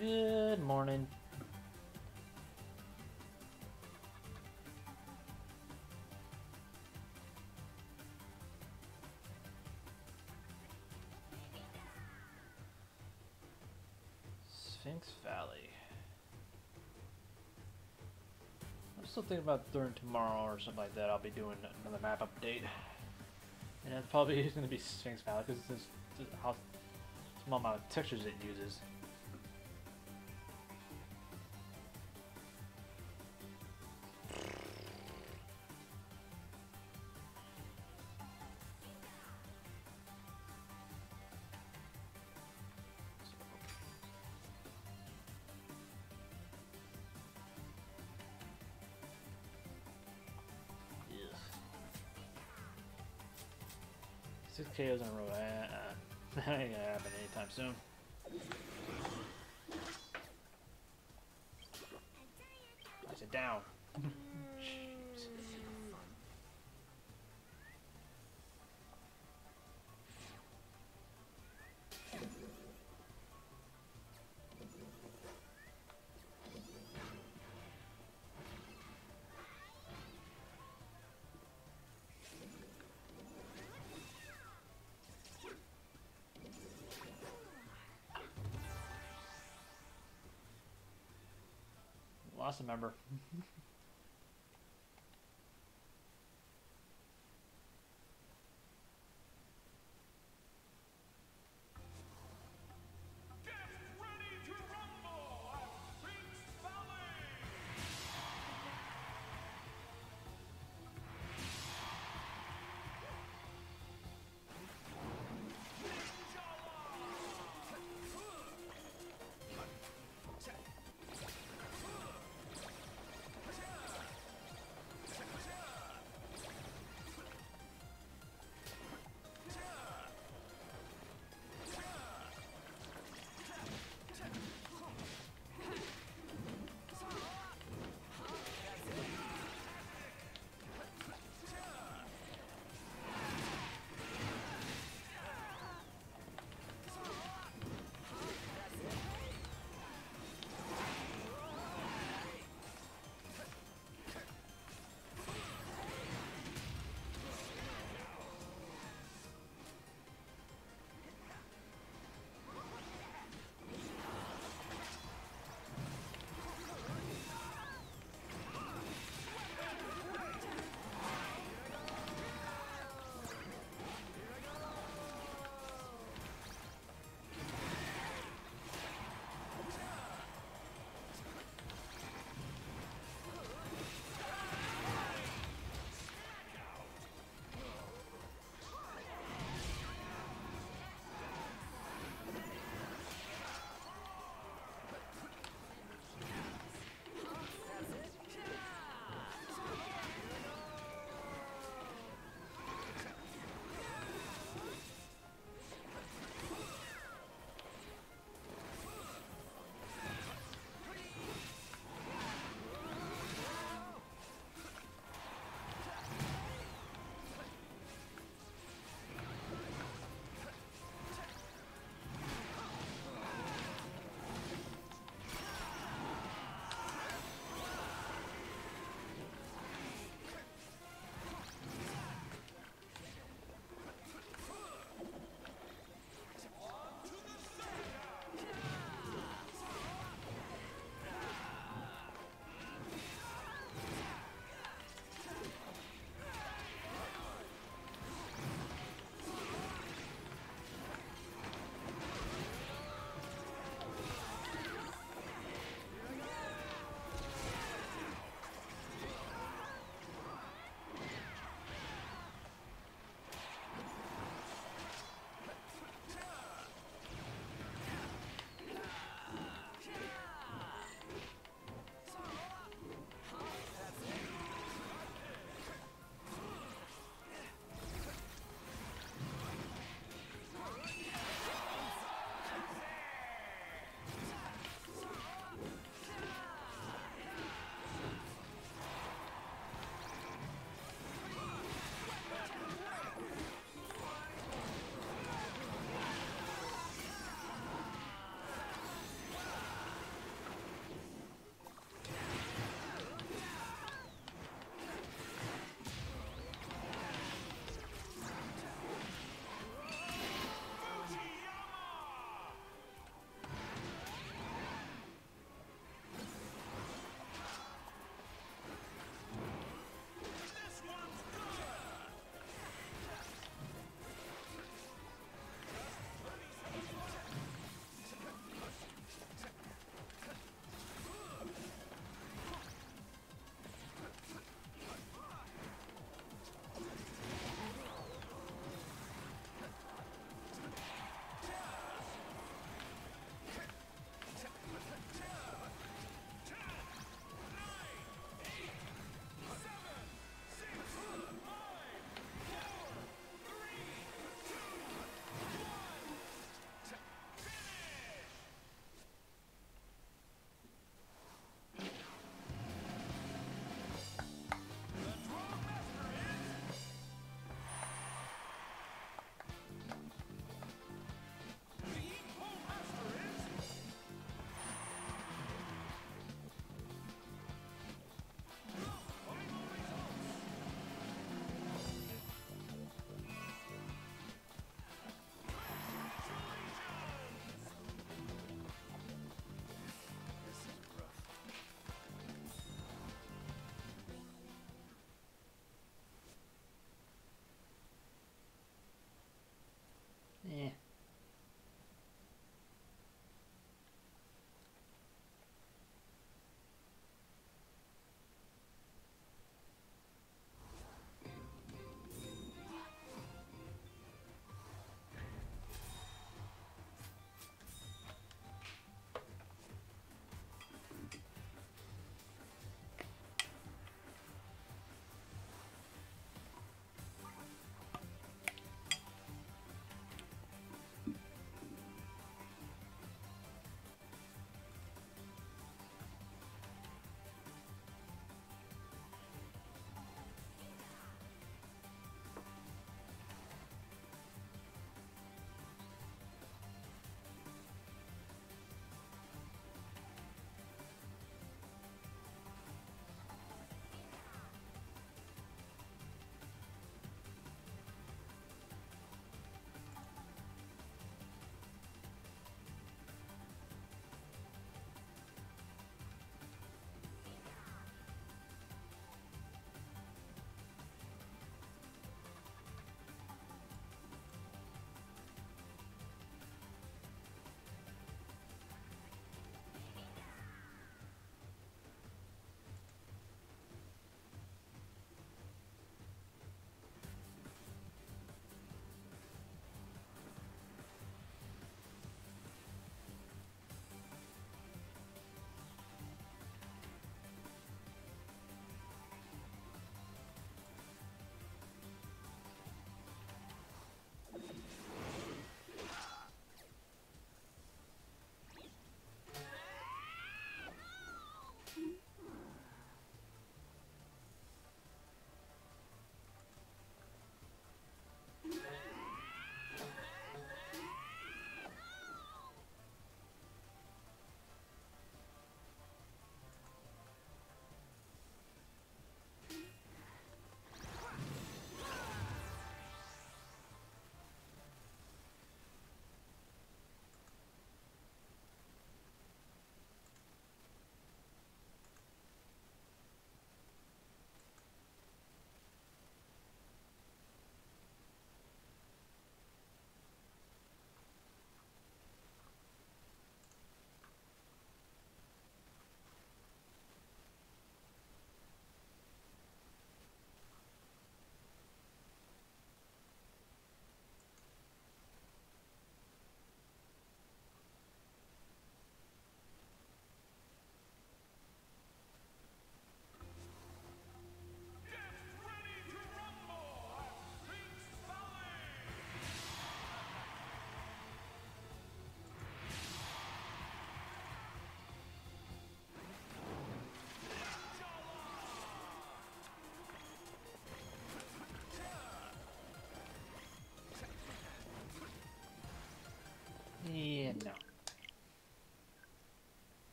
Good morning. Sphinx Valley. I'm still thinking about during tomorrow or something like that. I'll be doing another map update. And it's probably going to be Sphinx Valley because it's just how small amount of textures it uses. KOs in a row. That ain't gonna happen anytime soon. I said down. Jeez. Lost a member.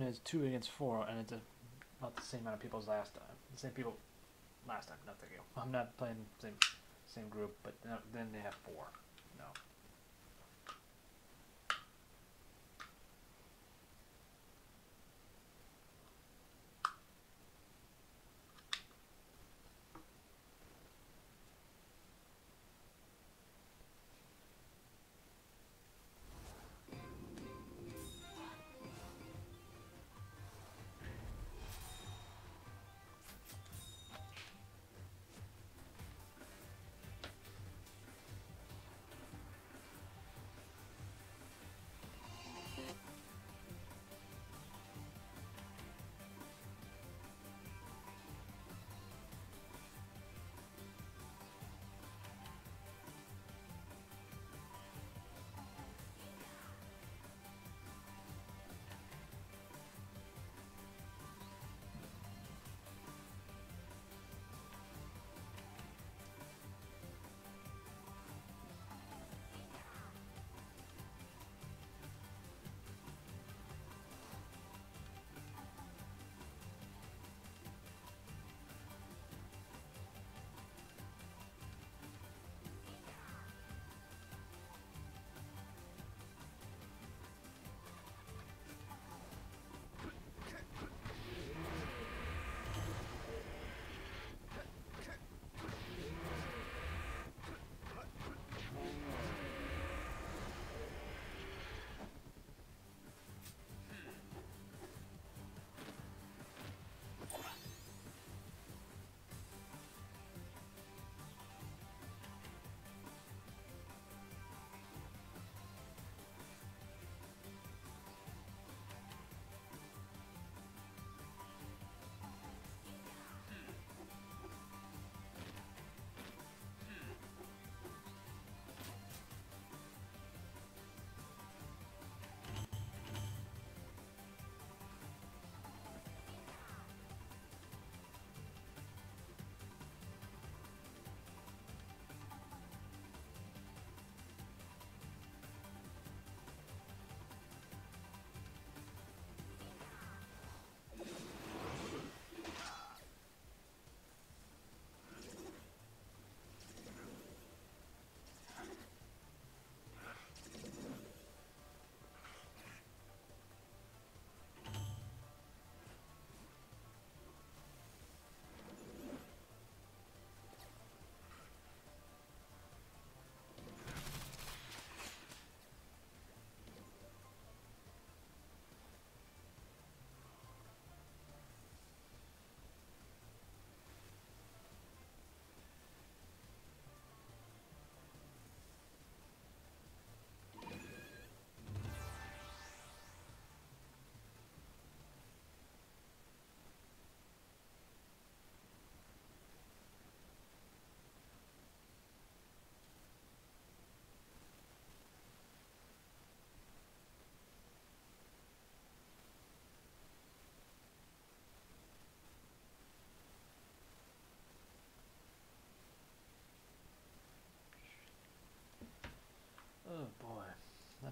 one is 2 against 4, and it's about the same amount of people as last time. The same people last time, not the game. I'm not playing the same group, but then they have 4. No.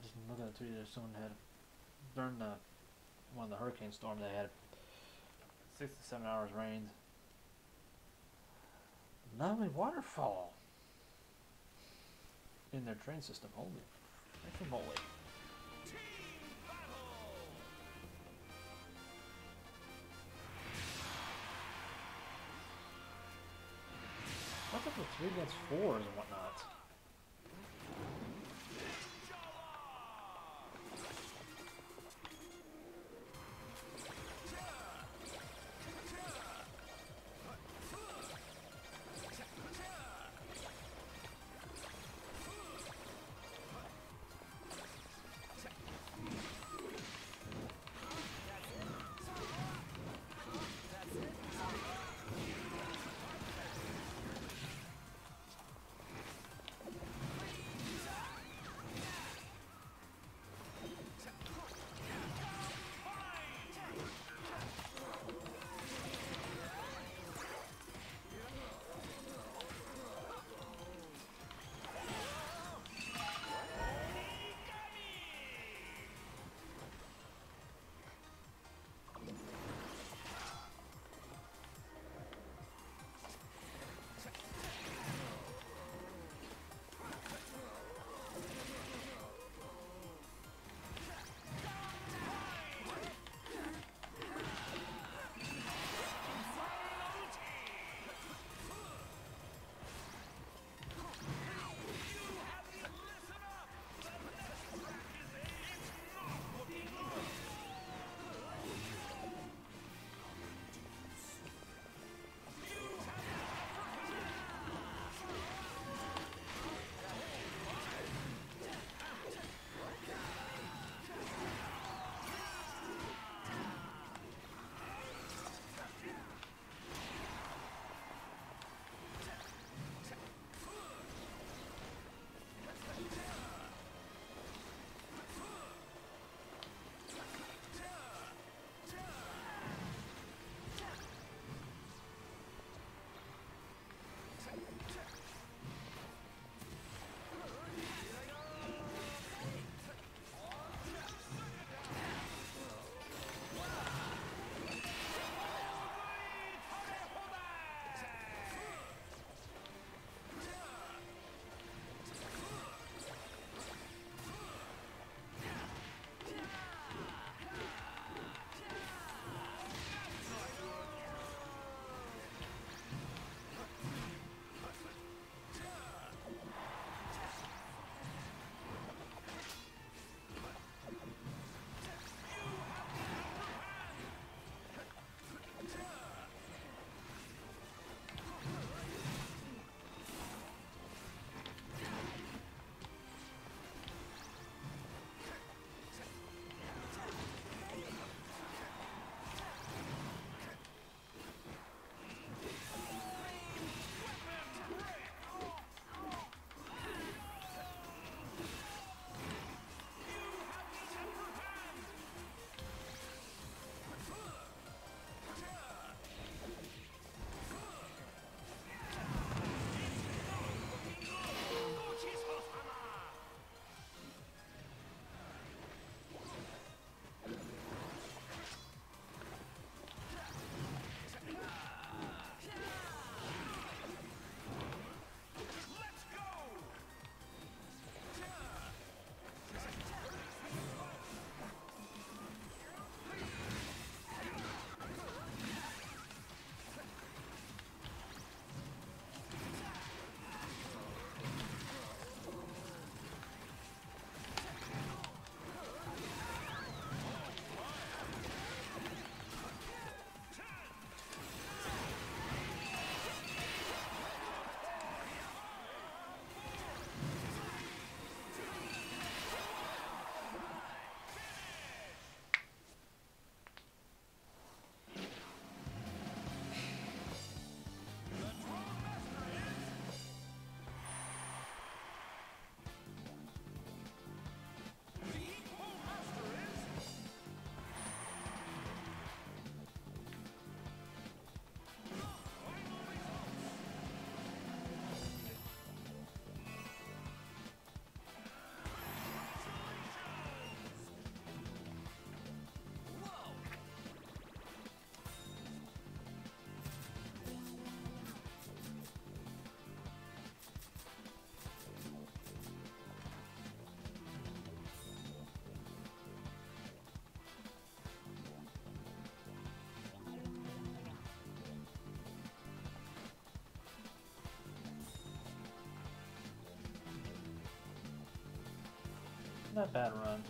Just looking at the Twitter, someone had, during one of the hurricane storms, they had 6 to 7 hours rain. Not only waterfall in their drain system. Holy freaking moly. What's up with 3 against 4s and whatnot? Not a bad run.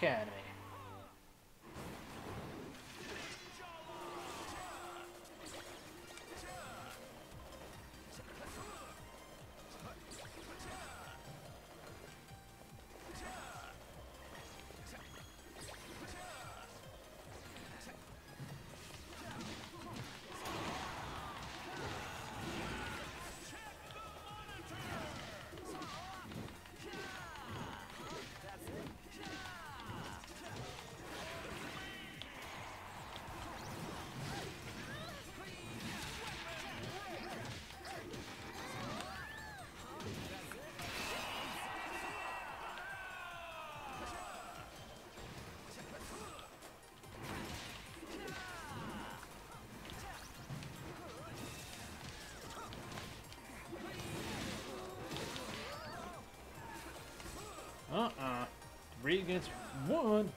Academy. Three against one.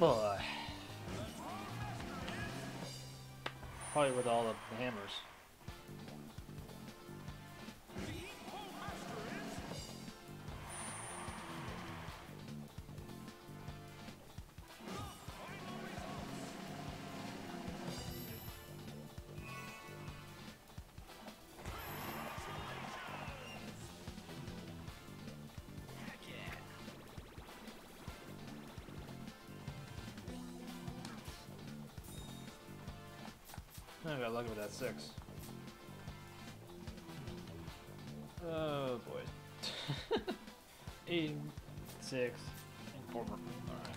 boy. Probably with all the hammers. I got lucky with that 6. Oh boy. 8, 6, and 4 more. Alright.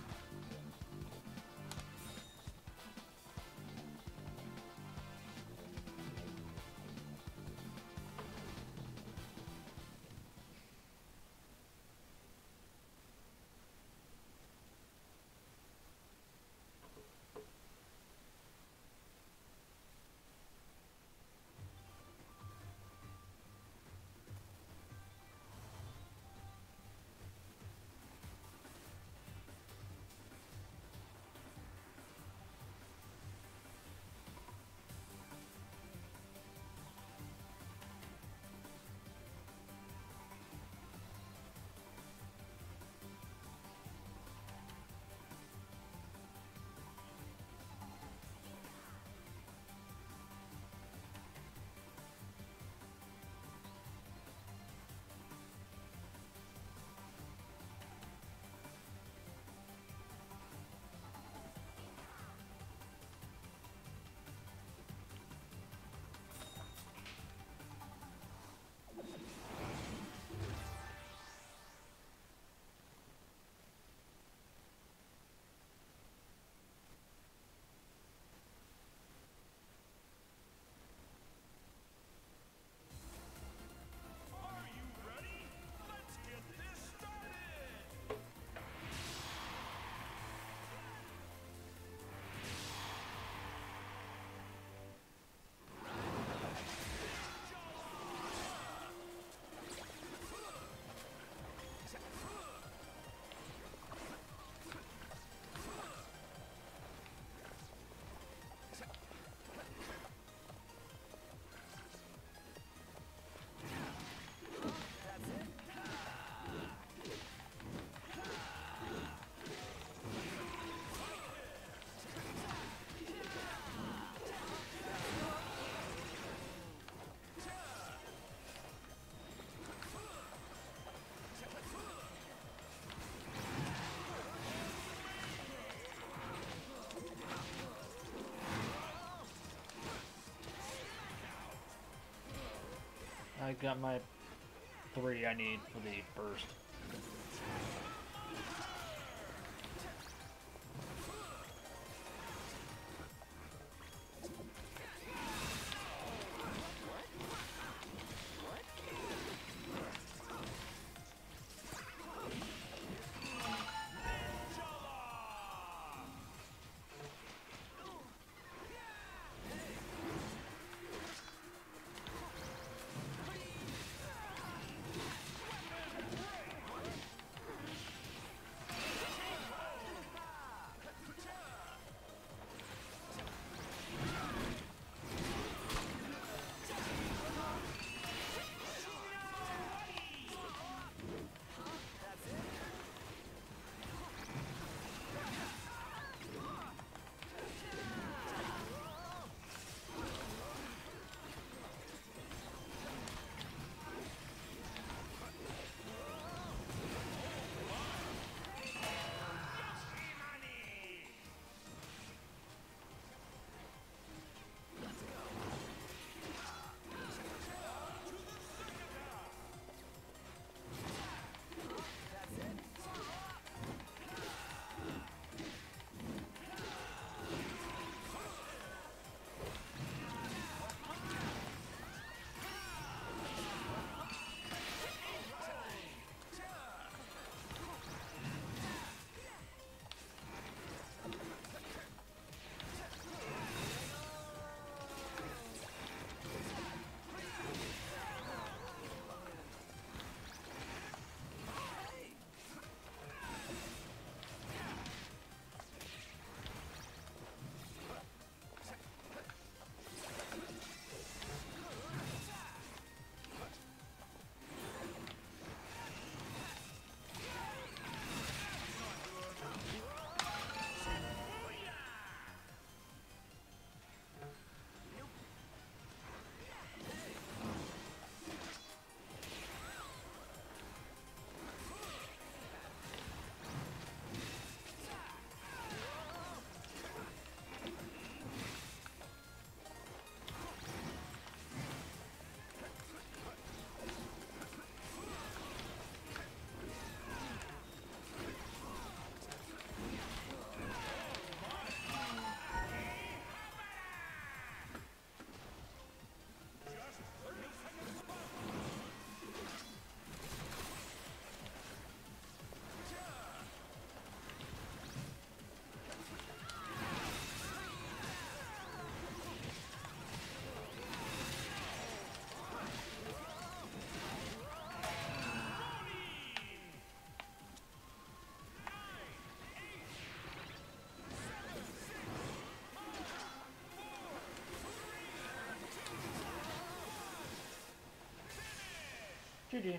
I got my 3 I need for the burst. GG.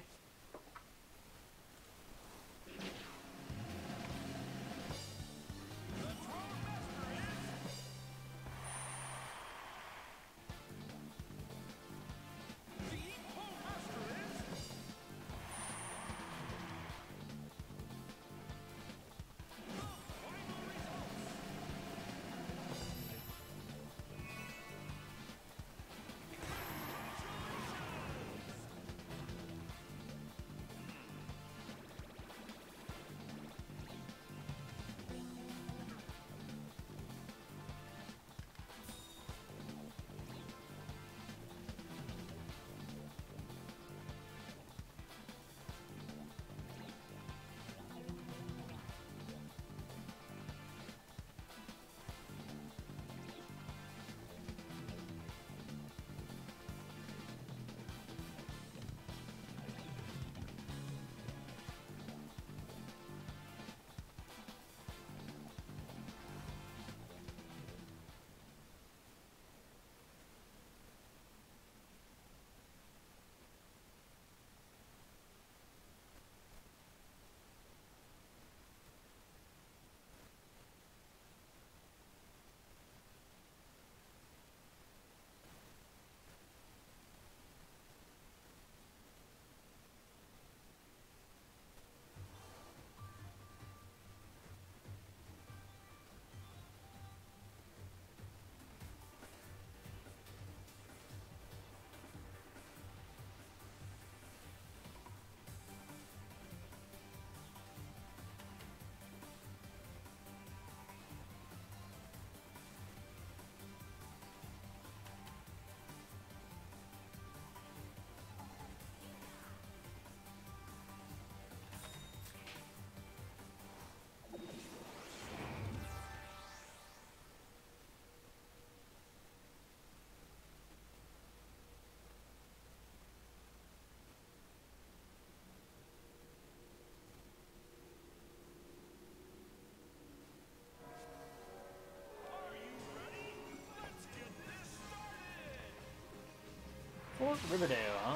Riverdale, huh?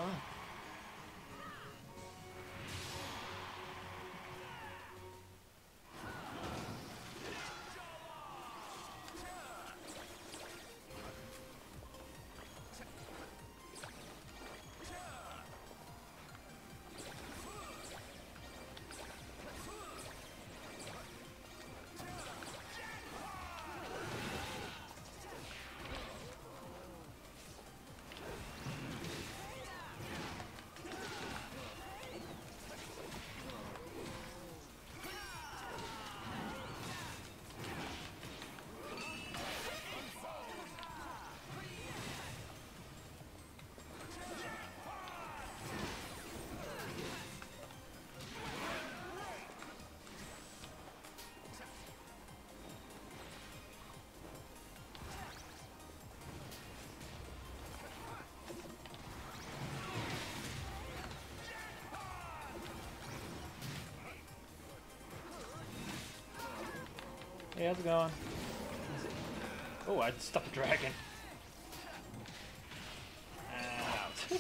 Hey, how's it going? Oh, I stuck a dragon. Out.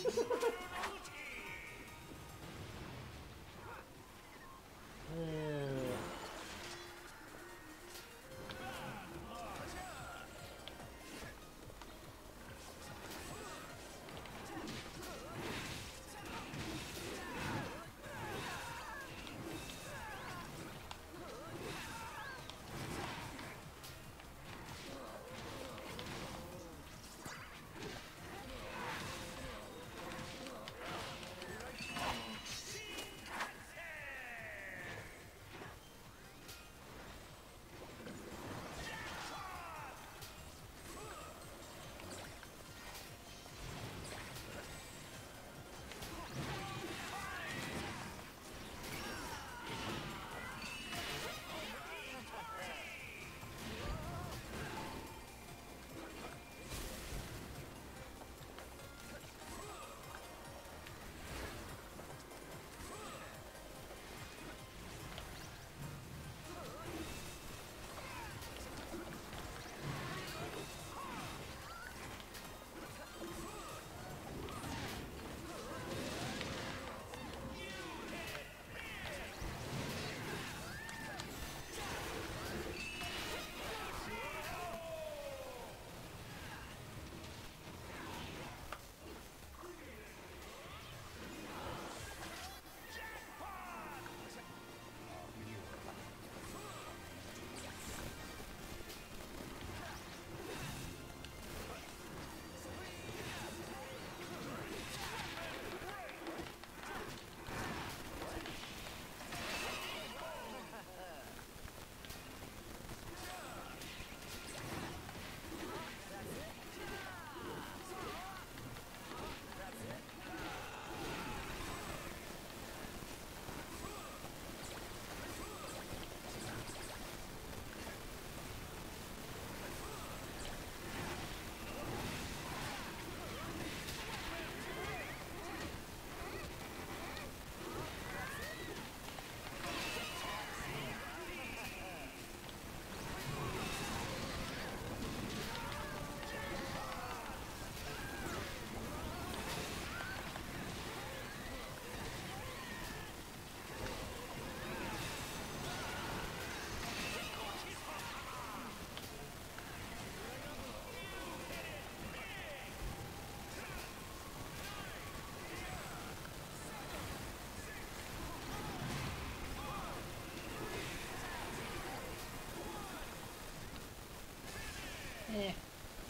Eh,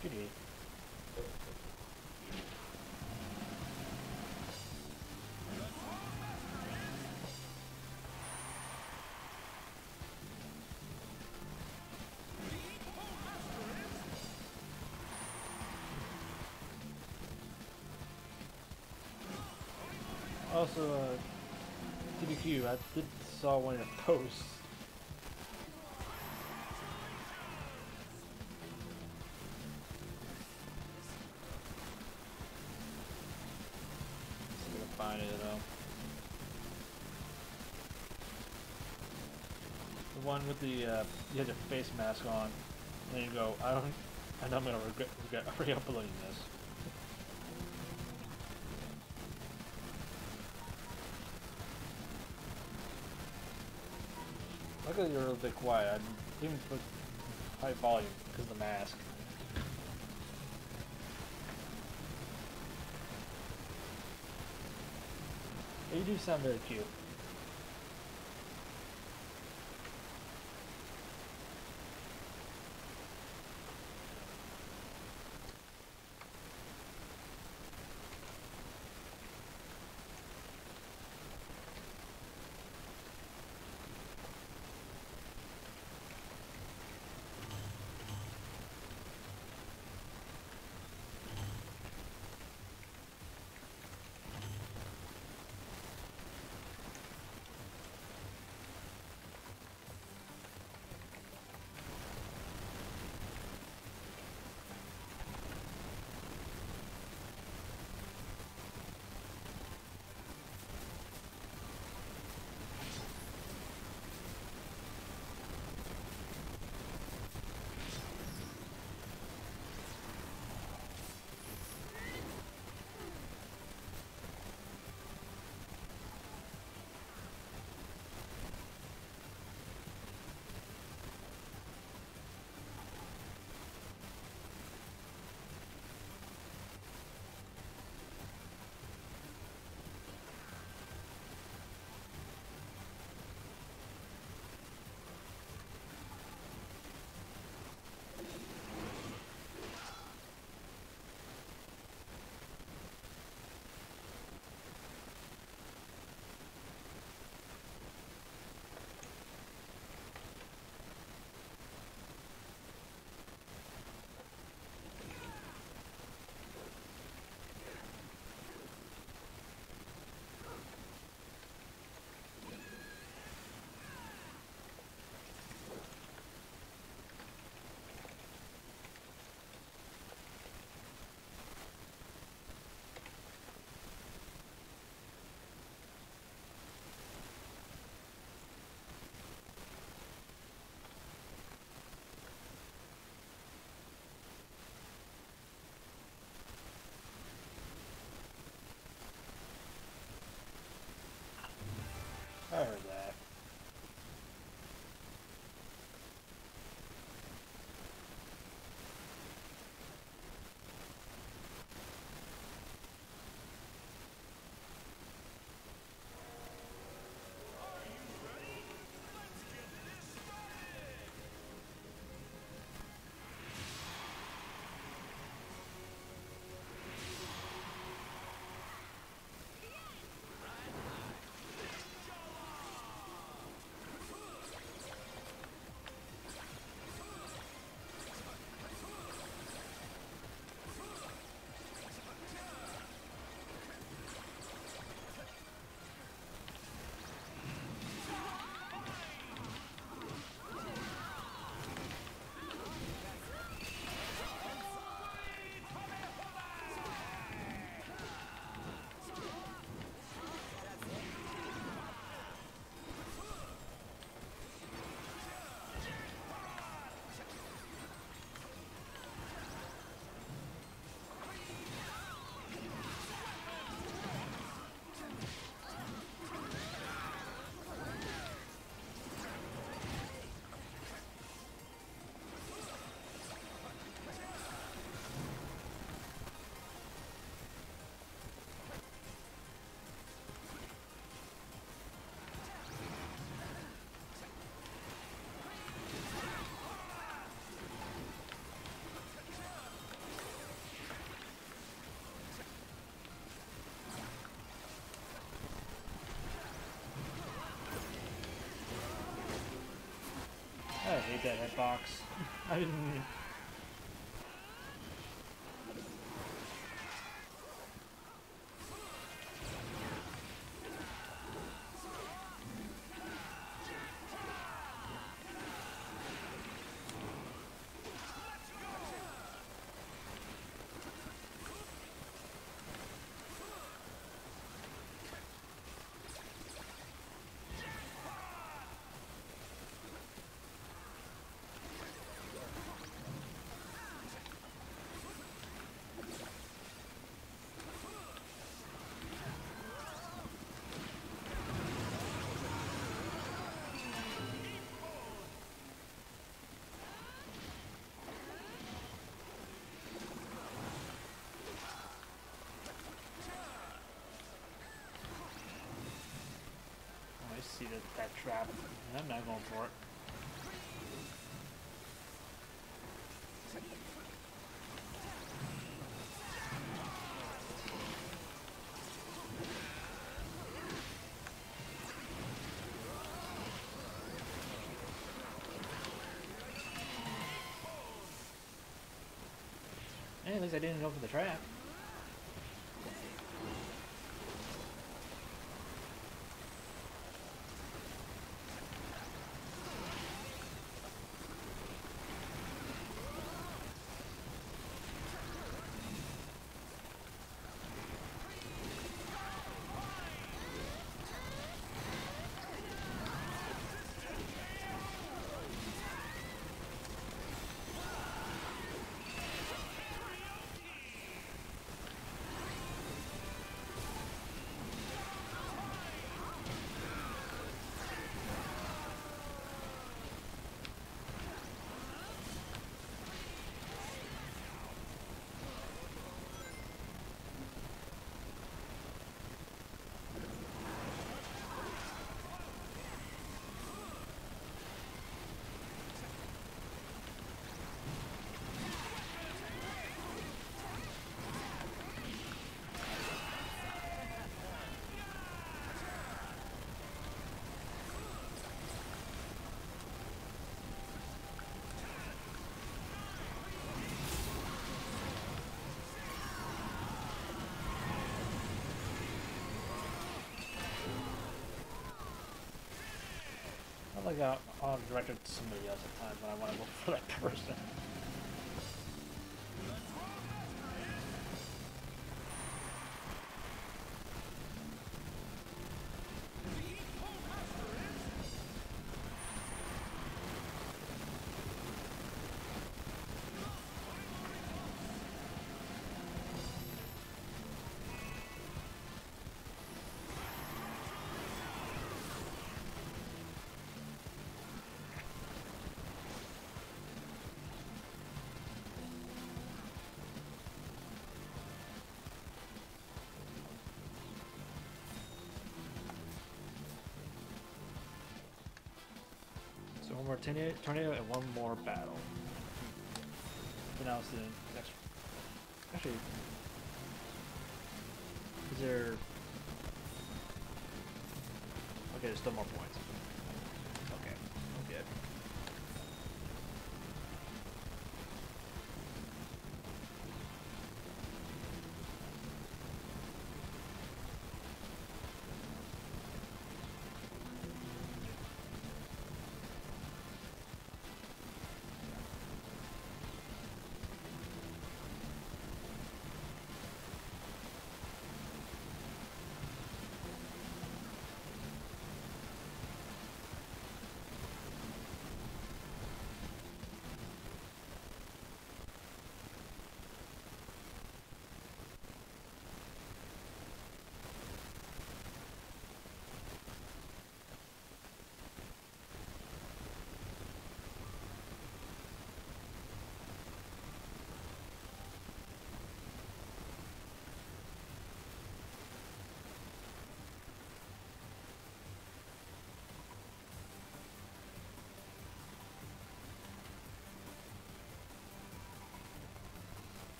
pretty good. Also, TBQ, I did saw one in a post. See if I can find it though. The one with the you had your face mask on, and you go, I know I'm gonna regret re-uploading this. Luckily you're a little bit quiet. I didn't even put high volume because of the mask. You do sound very cute. I hate that hitbox. I didn't need... that trap, and I'm not going for it. Hey, at least I didn't go for the trap. I got all directed to somebody else at times when I want to go for that person. One more tornado and one more battle. So now it's the next. Actually, is there? Okay, there's still more points. Okay, I'm good.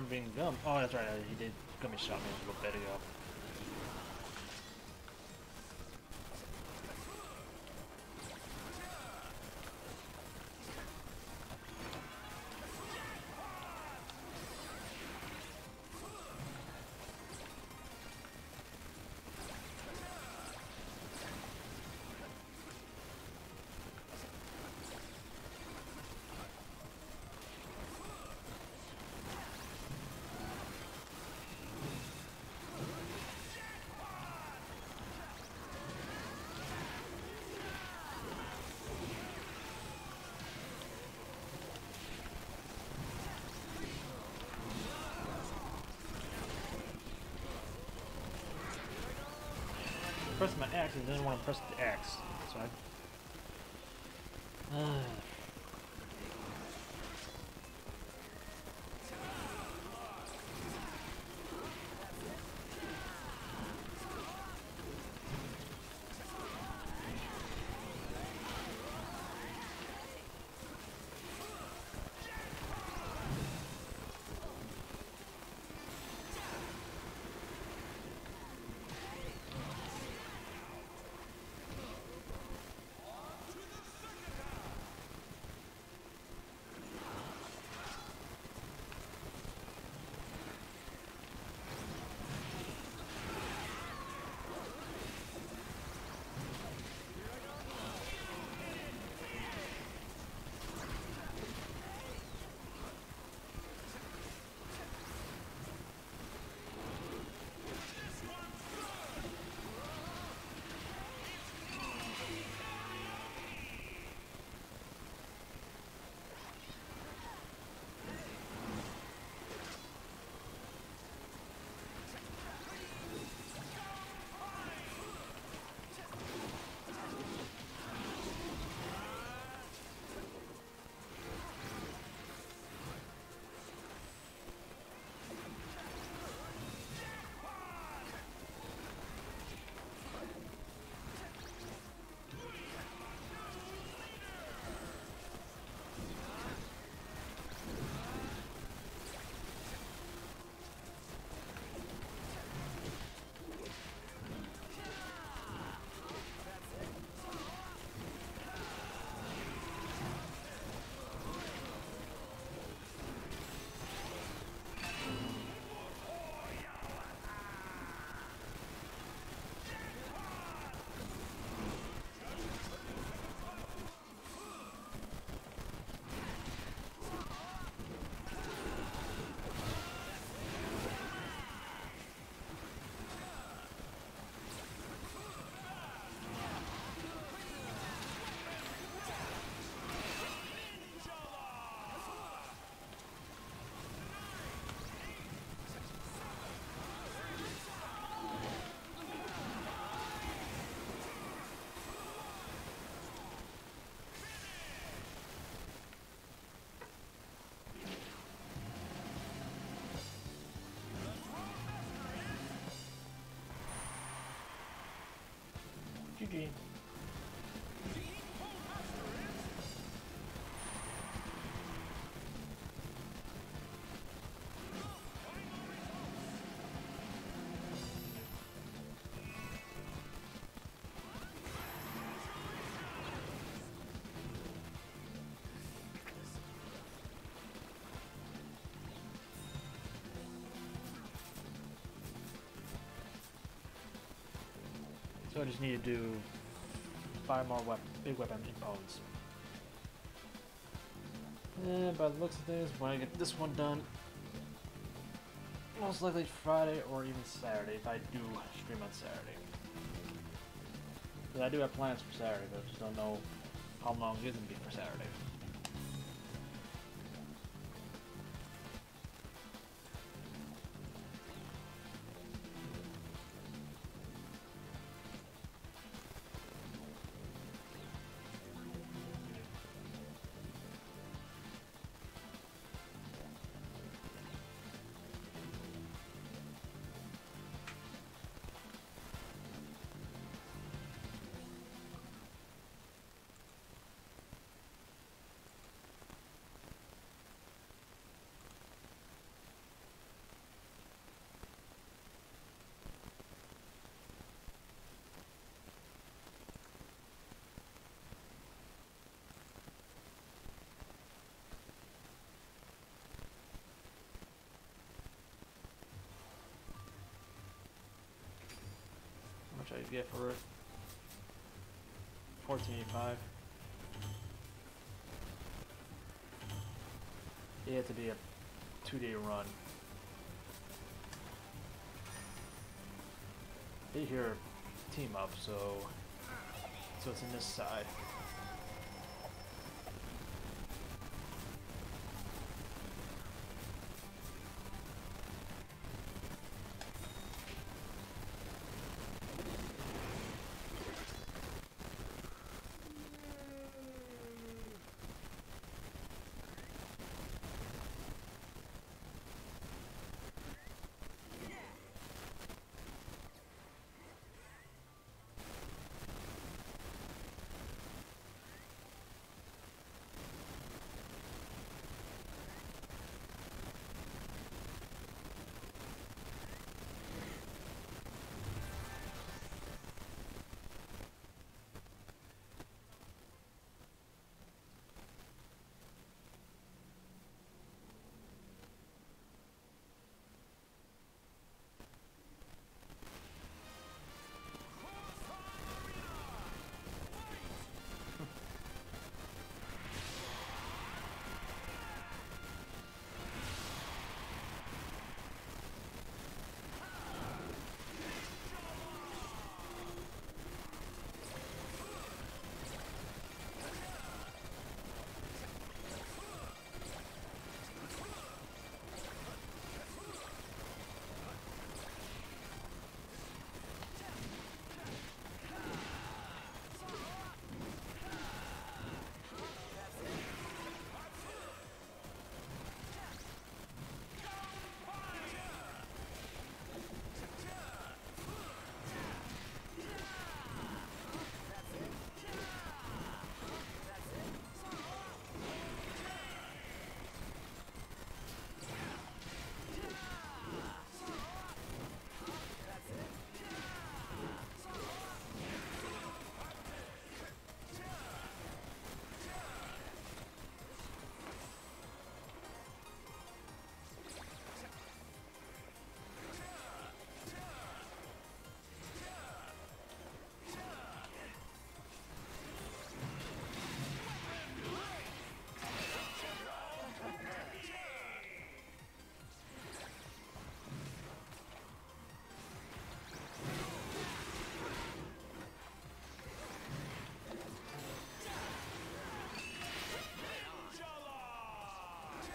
remember being gummed. Oh, that's right. He did gummy shot me a little bit ago. Press my X and didn't want to press the X, so I. GG. So I just need to do 5 more big weapon bones. And by the looks of things, when I get this one done, most likely Friday or even Saturday, if I do stream on Saturday. Because I do have plans for Saturday, but I just don't know how long it's going to be for Saturday. much I get for it. 14.85. It had to be a 2-day run. They here team up, so it's in this side.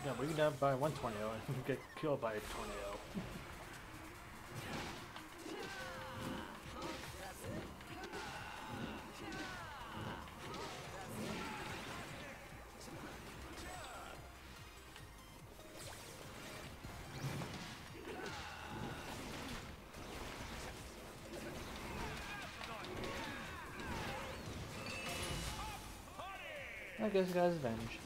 Yeah, we can down by one tornado and get killed by a tornado. I guess guys avenge.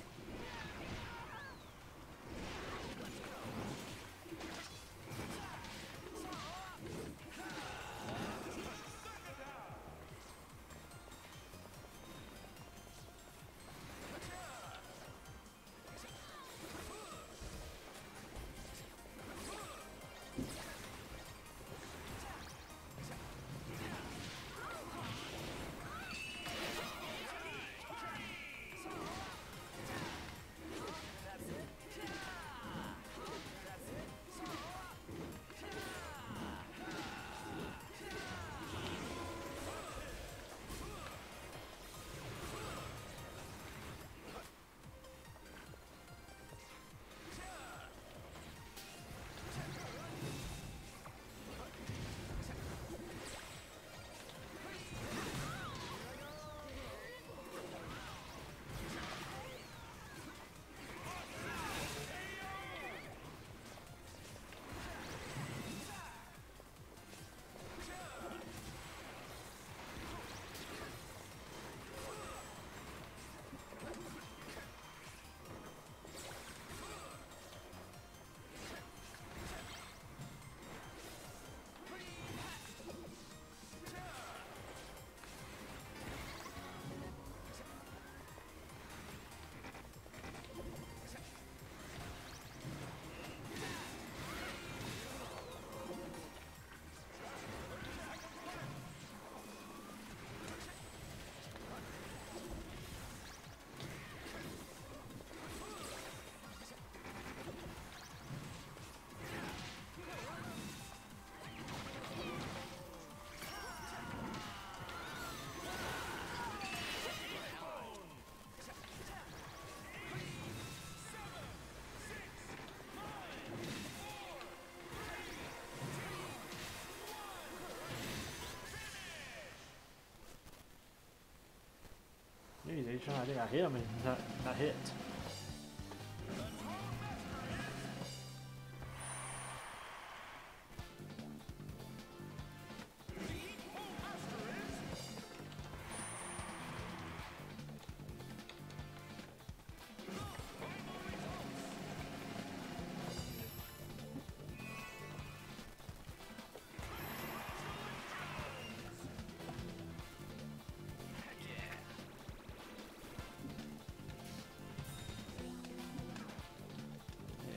trying to think I hit him and not hit.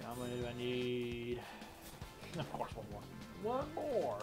How many do I need? Of course, one more. One more!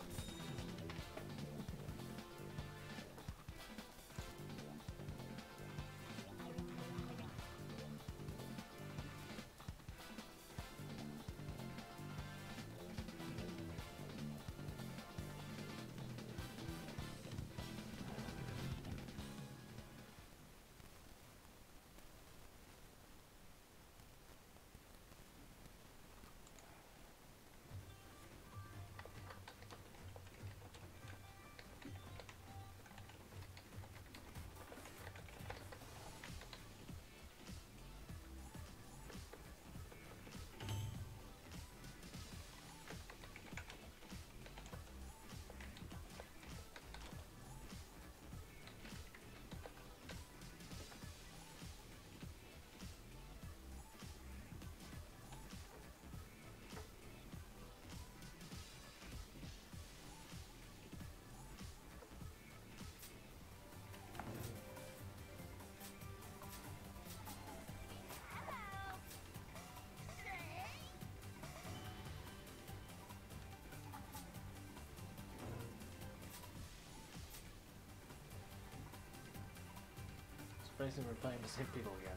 Basically, we're playing the same people again.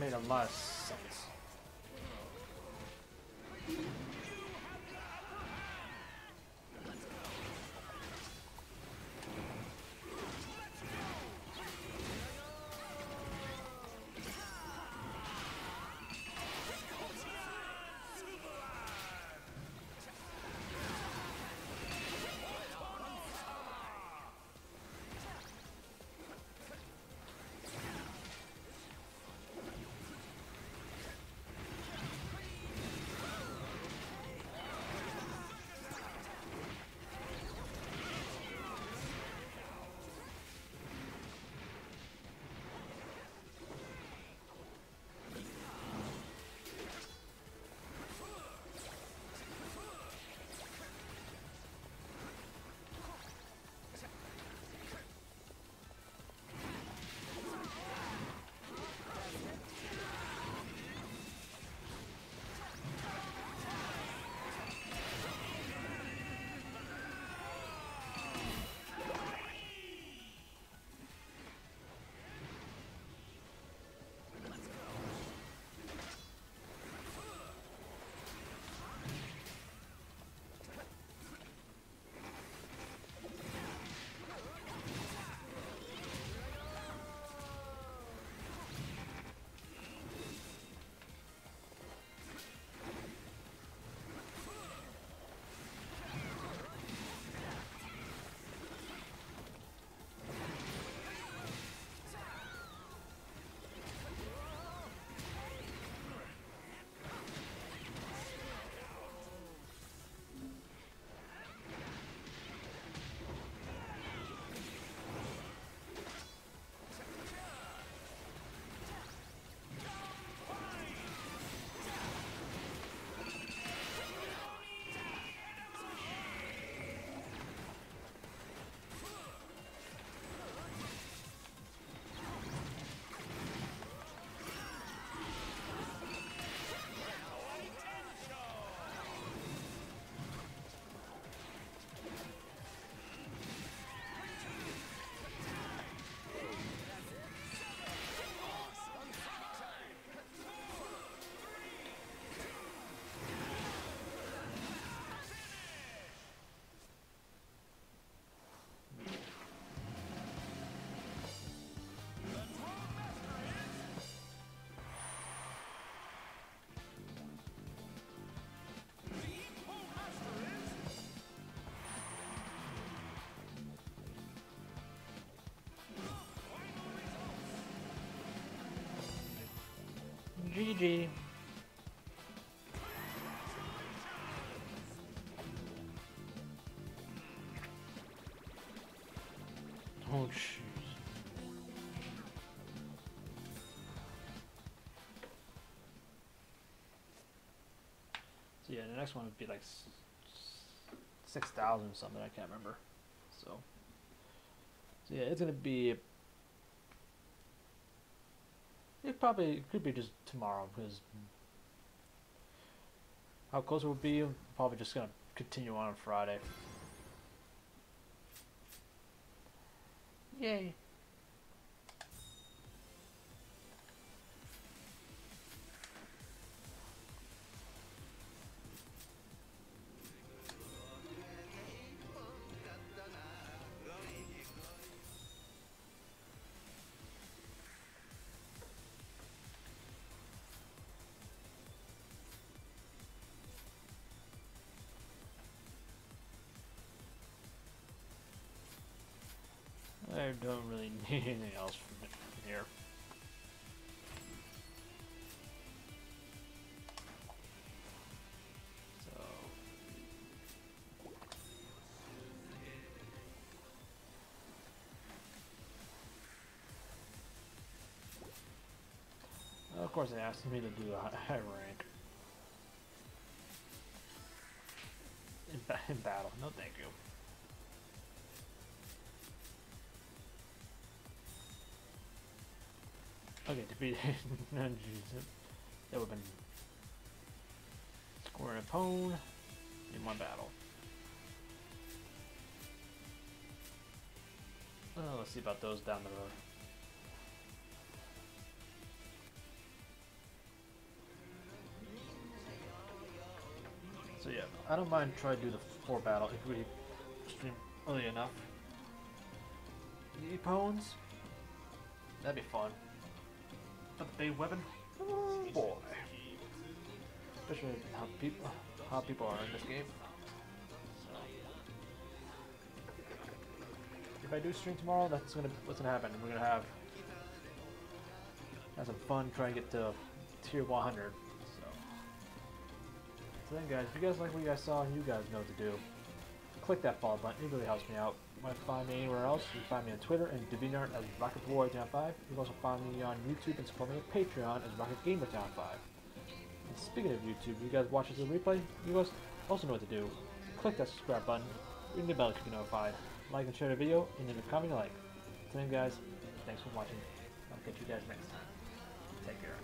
Made a lot of sense. GG. Oh, jeez. So yeah, the next one would be like 6,000 or something. I can't remember. So yeah, it's gonna be. It could be just tomorrow, because how close it would be, I'm probably just gonna continue on Friday. Yay. I don't really need anything else from here. So. Well, of course, it asked me to do a high rank in battle. No, thank you. Okay, defeated. No, geez. That would have been scoring a pawn in one battle. Oh, let's see about those down the road. So yeah, I don't mind trying to do the 4 battle if we stream early enough. The pawns? That'd be fun. But the big weapon? Oh boy. Especially how people are in this game. So. If I do stream tomorrow, that's gonna what's gonna happen. We're gonna have some fun trying to get to tier 100. So then guys, if you guys like what you guys saw, you guys know what to do. Click that follow button, it really helps me out. You want to find me anywhere else, you can find me on Twitter and DeviantArt as rocketboy3005. You can also find me on YouTube and support me on Patreon as rocketgamer3005. And speaking of YouTube, if you guys watch this in replay, you guys also know what to do. Click that subscribe button, ring the bell to be notified, like and share the video, and leave a comment you like. So then guys, thanks for watching. I'll catch you guys next time. Take care.